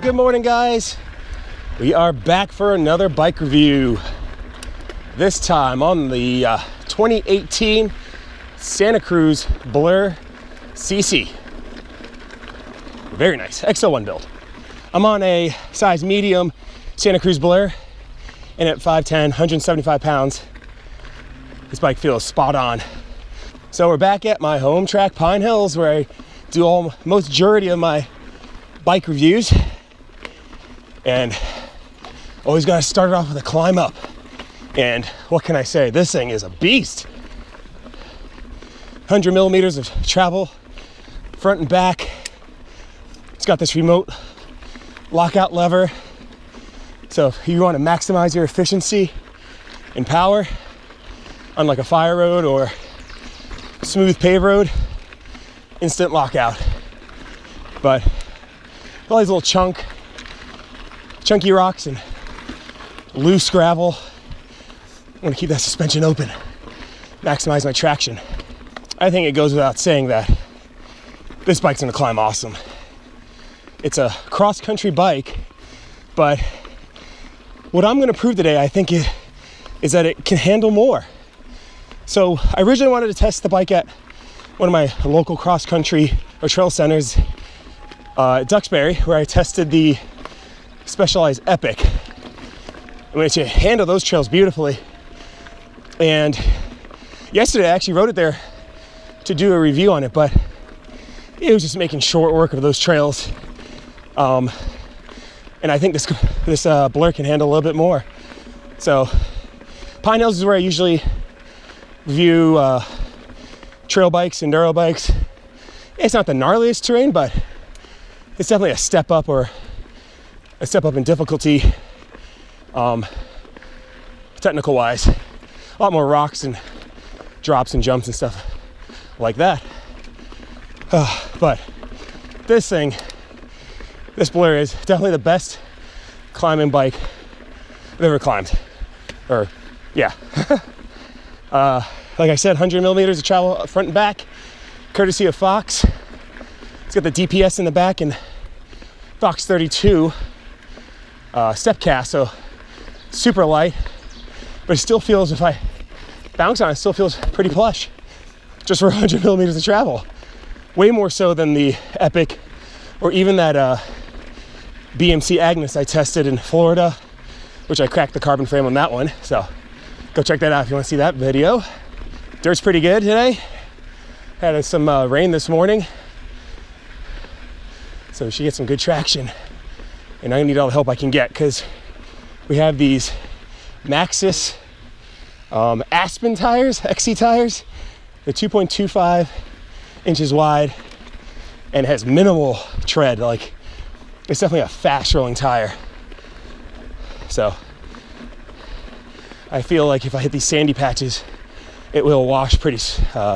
Good morning, guys. We are back for another bike review, this time on the 2018 Santa Cruz Blur CC. Very nice XO1 build. I'm on a size medium Santa Cruz Blur, and at 5'10", 175 pounds, this bike feels spot on. So we're back at my home track, Pine Hills, where I do most majority of my bike reviews, and always got to start it off with a climb up. And what can I say? This thing is a beast. 100 millimeters of travel, front and back. It's got this remote lockout lever, so if you want to maximize your efficiency and power on like a fire road or smooth pave road, instant lockout. But all these little chunky rocks and loose gravel, I want to keep that suspension open, maximize my traction. I think it goes without saying that this bike's going to climb awesome. It's a cross-country bike, but what I'm going to prove today, I think, is that it can handle more. So I originally wanted to test the bike at one of my local cross-country or trail centers, Duxbury, where I tested the Specialized Epic, which handled those trails beautifully. And yesterday I actually rode it there to do a review on it, but it was just making short work of those trails. And I think this Blur can handle a little bit more. So Pine Hills is where I usually review trail bikes, enduro bikes. It's not the gnarliest terrain, but it's definitely a step up in difficulty, technical wise. A lot more rocks and drops and jumps and stuff like that. But this Blur is definitely the best climbing bike I've ever climbed. Or yeah. Like I said, 100 millimeters of travel front and back, courtesy of Fox. It's got the DPS in the back and Fox 32 step cast, so super light, but it still feels, if I bounce on it, it still feels pretty plush, just for 100 millimeters of travel. Way more so than the Epic, or even that BMC Agnes I tested in Florida, which I cracked the carbon frame on that one, so go check that out if you want to see that video. Dirt's pretty good today. Had some rain this morning, so we should get some good traction. And I need all the help I can get, because we have these Maxxis Aspen tires, XC tires. They're 2.25 inches wide and has minimal tread. Like, it's definitely a fast rolling tire. So I feel like if I hit these sandy patches, it will wash pretty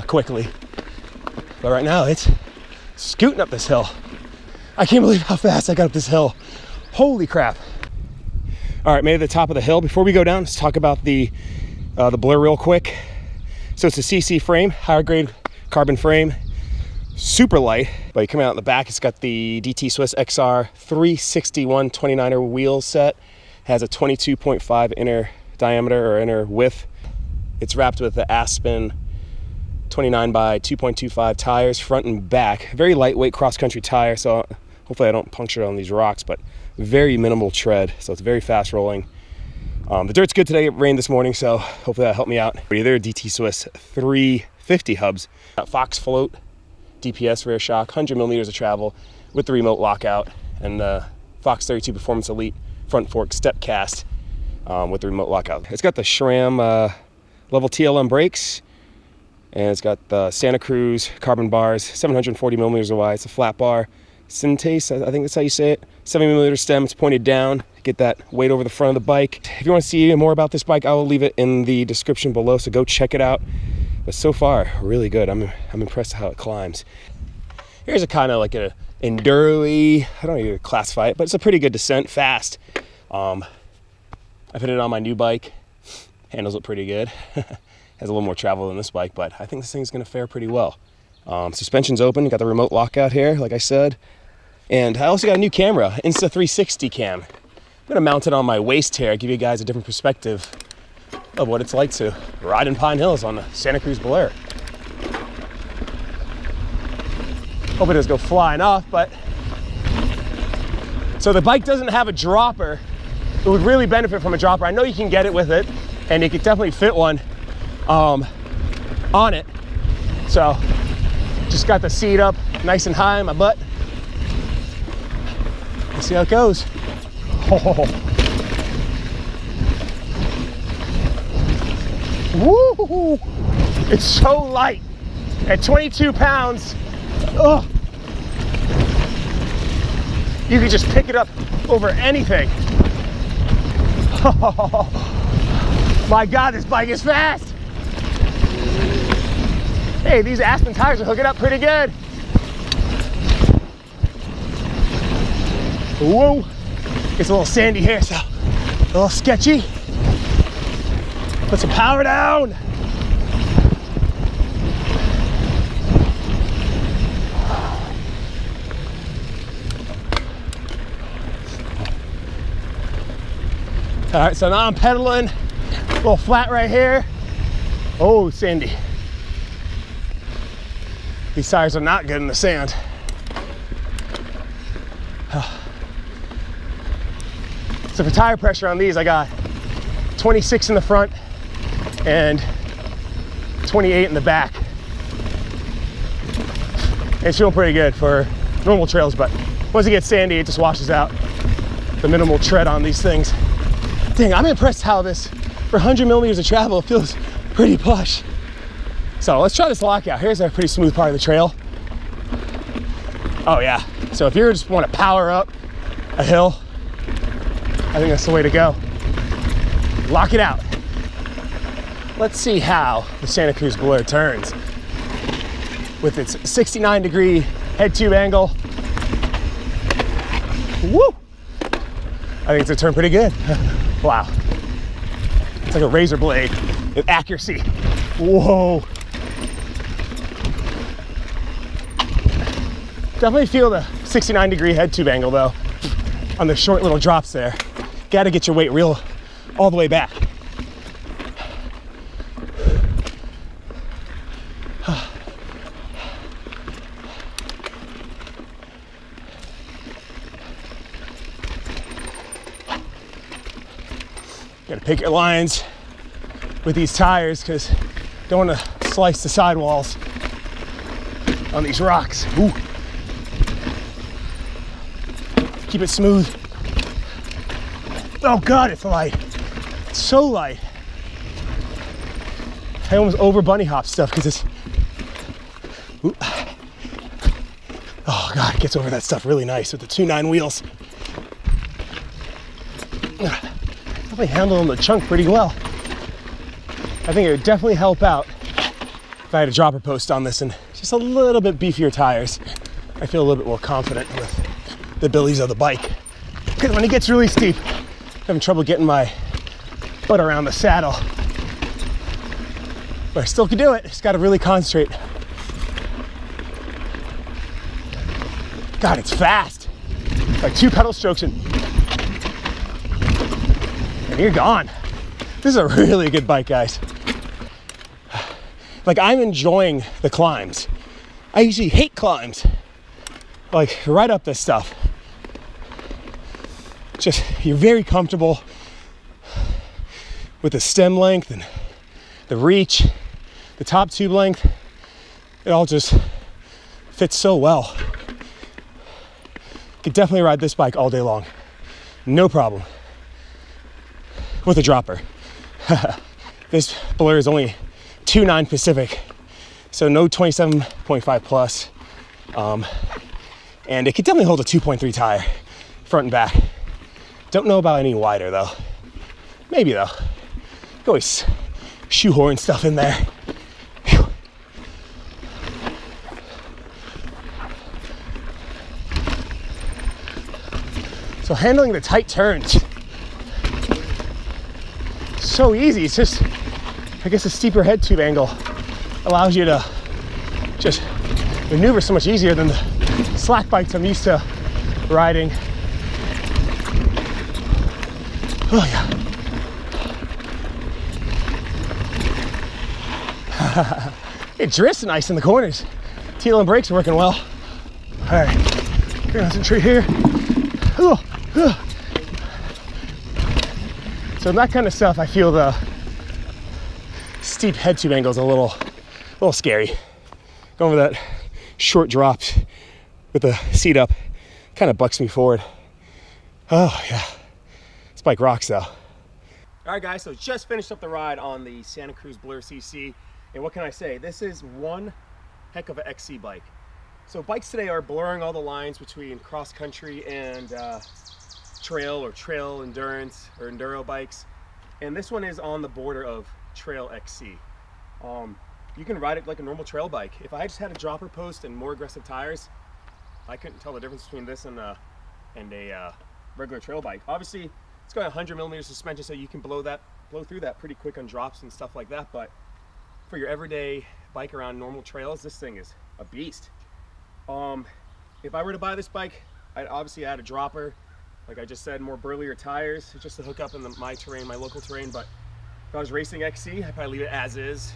quickly. But right now it's scooting up this hill. I can't believe how fast I got up this hill. Holy crap. All right, made it to the top of the hill. Before we go down, let's talk about the Blur real quick. So it's a CC frame, higher grade carbon frame, super light. But you come out in the back, it's got the DT Swiss XR 361 29er wheel set. Has a 22.5 inner diameter or inner width. It's wrapped with the Aspen 29 by 2.25 tires front and back. Very lightweight cross-country tire, so hopefully I don't puncture on these rocks, but very minimal tread, so it's very fast rolling. The dirt's good today. It rained this morning, so hopefully that helped me out. They're DT Swiss 350 hubs. Got Fox Float DPS rear shock, 100 millimeters of travel with the remote lockout, and the Fox 32 Performance Elite front fork step cast with the remote lockout. It's got the SRAM level TLM brakes, and it's got the Santa Cruz carbon bars, 740 millimeters wide. It's a flat bar. Syntace, I think that's how you say it. 70 millimeter stem, it's pointed down. Get that weight over the front of the bike. If you want to see more about this bike, I will leave it in the description below, so go check it out. But so far, really good. I'm impressed how it climbs. Here's a kind of like an enduro-y, I don't even classify it, but it's a pretty good descent, fast. I put it on my new bike. Handles it pretty good. Has a little more travel than this bike, but I think this thing's gonna fare pretty well. Suspension's open, you got the remote lockout here, like I said. And I also got a new camera, Insta360 cam. I'm gonna mount it on my waist here, give you guys a different perspective of what it's like to ride in Pine Hills on the Santa Cruz Blur. Hope it doesn't go flying off, but. So the bike doesn't have a dropper. It would really benefit from a dropper. I know you can get it with it, and you could definitely fit one on it. So just got the seat up nice and high in my butt. Let's see how it goes. Oh. Woo! It's so light. At 22 pounds, oh, you can just pick it up over anything. Oh, my God, this bike is fast. Hey, these Aspen tires are hooking up pretty good. Whoa, it's a little sandy here, so a little sketchy. Put some power down. All right, so now I'm pedaling. A little flat right here. Oh, sandy. These tires are not good in the sand. So for tire pressure on these, I got 26 in the front and 28 in the back. It's feeling pretty good for normal trails, but once it gets sandy, it just washes out the minimal tread on these things. Dang, I'm impressed how this, for 100 millimeters of travel, feels pretty plush. So let's try this lockout. Here's a pretty smooth part of the trail. Oh yeah, so if you just want to power up a hill, I think that's the way to go. Lock it out. Let's see how the Santa Cruz Blur turns with its 69-degree head tube angle. Woo! I think it's gonna turn pretty good. Wow. It's like a razor blade with accuracy. Whoa. Definitely feel the 69-degree head tube angle though on the short little drops there. Gotta get your weight reel all the way back. Gotta pick your lines with these tires because don't want to slice the sidewalls on these rocks. Ooh. Keep it smooth. Oh God, it's light. It's so light. I almost over bunny hop stuff because it's, ooh. Oh God, it gets over that stuff really nice with the 2.9 wheels. Definitely handling the chunk pretty well. I think it would definitely help out if I had a dropper post on this and just a little bit beefier tires. I feel a little bit more confident with the abilities of the bike. Because when it gets really steep, I'm having trouble getting my butt around the saddle. But I still can do it, just gotta really concentrate. God, it's fast. It's like 2 pedal strokes and you're gone. This is a really good bike, guys. Like, I'm enjoying the climbs. I usually hate climbs. Like, right up this stuff. Just, you're very comfortable with the stem length and the reach, the top tube length. It all just fits so well. Could definitely ride this bike all day long. No problem. With a dropper. This Blur is only 2.9 Pacific, so no 27.5 plus. And it could definitely hold a 2.3 tire, front and back. Don't know about any wider though. Maybe though. You always shoehorn stuff in there. Whew. So handling the tight turns. So easy. It's just, I guess, a steeper head tube angle allows you to just maneuver so much easier than the slack bikes I'm used to riding. Oh yeah. It drifts nice in the corners. Teal and brakes are working well. All right, clear out some tree here. So that kind of stuff, I feel the steep head tube angle is a little scary. Going over that short drops with the seat up kind of bucks me forward. Oh yeah, this bike rocks though. All right guys, so just finished up the ride on the Santa Cruz Blur CC. And what can I say? This is one heck of an XC bike. So bikes today are blurring all the lines between cross country and trail or trail endurance or enduro bikes. And this one is on the border of trail XC. You can ride it like a normal trail bike. If I just had a dropper post and more aggressive tires, I couldn't tell the difference between this and a regular trail bike. Obviously, it's got 100 millimeter suspension, so you can blow through that pretty quick on drops and stuff like that. But for your everyday bike around normal trails, this thing is a beast. If I were to buy this bike, I'd obviously add a dropper, like I just said, more burlier tires, just to hook up in my terrain, my local terrain. But if I was racing XC, I'd probably leave it as is.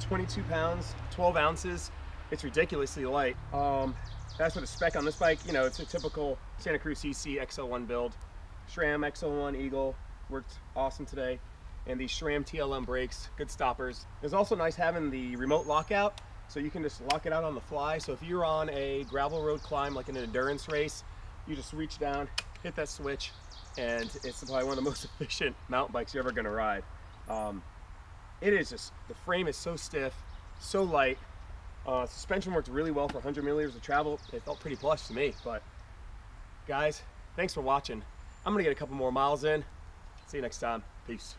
22 pounds, 12 ounces. It's ridiculously light. As for the spec on this bike, you know, it's a typical Santa Cruz CC XO1 build. SRAM X01 Eagle worked awesome today. And the SRAM TLM brakes, good stoppers. It's also nice having the remote lockout, so you can just lock it out on the fly. So if you're on a gravel road climb, like in an endurance race, you just reach down, hit that switch, and it's probably one of the most efficient mountain bikes you're ever gonna ride. It is just, the frame is so stiff, so light. Suspension worked really well for 100 millimeters of travel. It felt pretty plush to me, but guys, thanks for watching. I'm gonna get a couple more miles in. See you next time, peace.